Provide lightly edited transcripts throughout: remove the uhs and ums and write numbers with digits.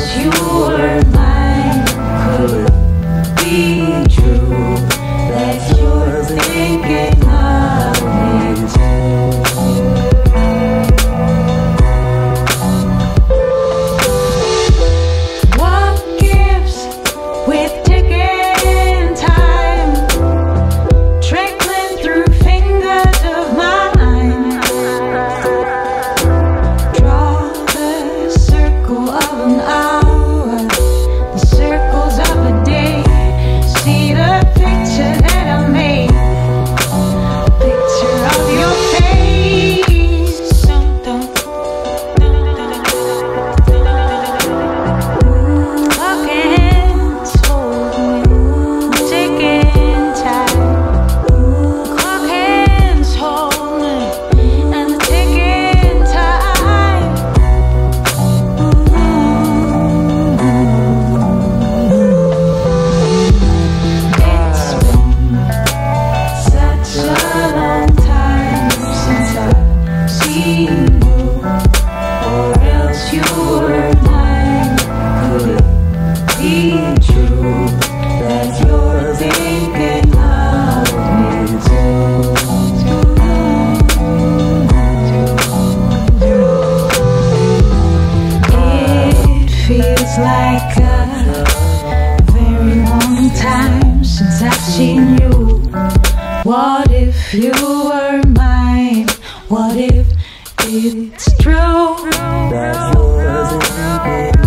'Cause you were mine, could it be true that you're thinking of me too? What gives with ticking time, trickling through fingers of mine? Draw the circle of an eye, or else you were mine. Could it be true that you're thinking of me too? It feels like a very long time since I've seen you. What if you were mine? What if it's true that you're thinking of me too?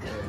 Good.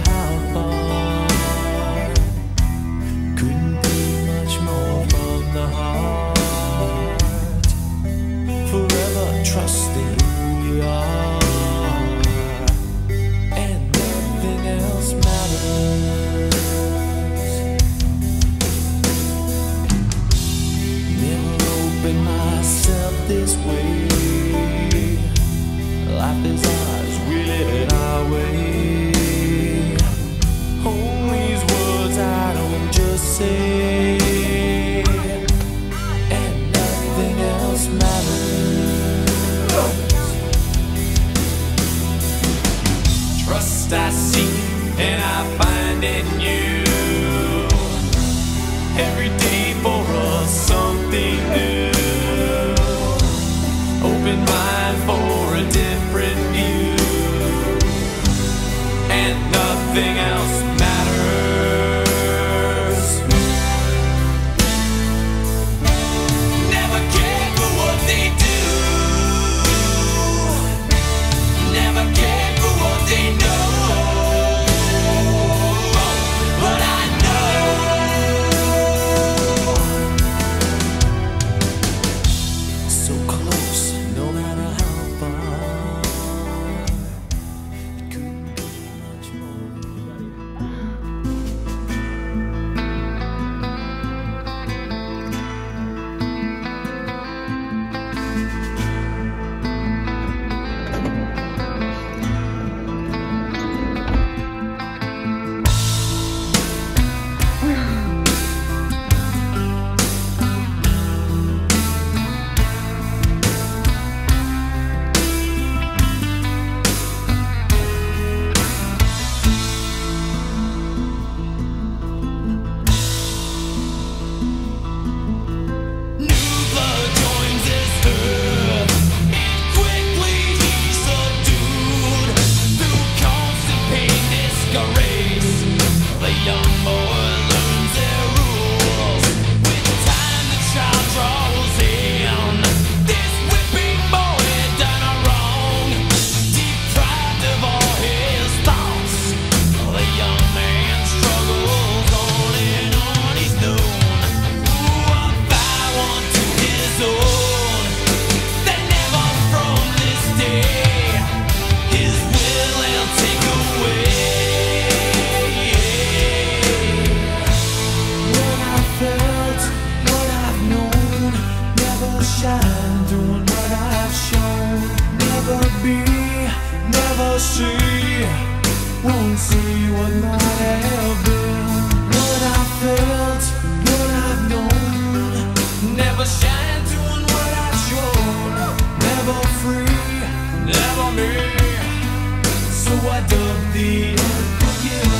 how far. Couldn't be much more from the heart. Forever trusting who we are. And nothing else matters. Never opened myself this way. Life is ours, we live it our way. Hold these words I don't just say. And nothing else matters. Trust I seek and I find in you. Every day for us something new. Open mind for nothing else matters. Never care for what they do. Never care for what they know. But I know. So close, no matter how far. It couldn't be much more. Won't see what might have been. What I felt, what I've known. Never shine doing what I've shown. Never free, never me. So I dug the unforgiven.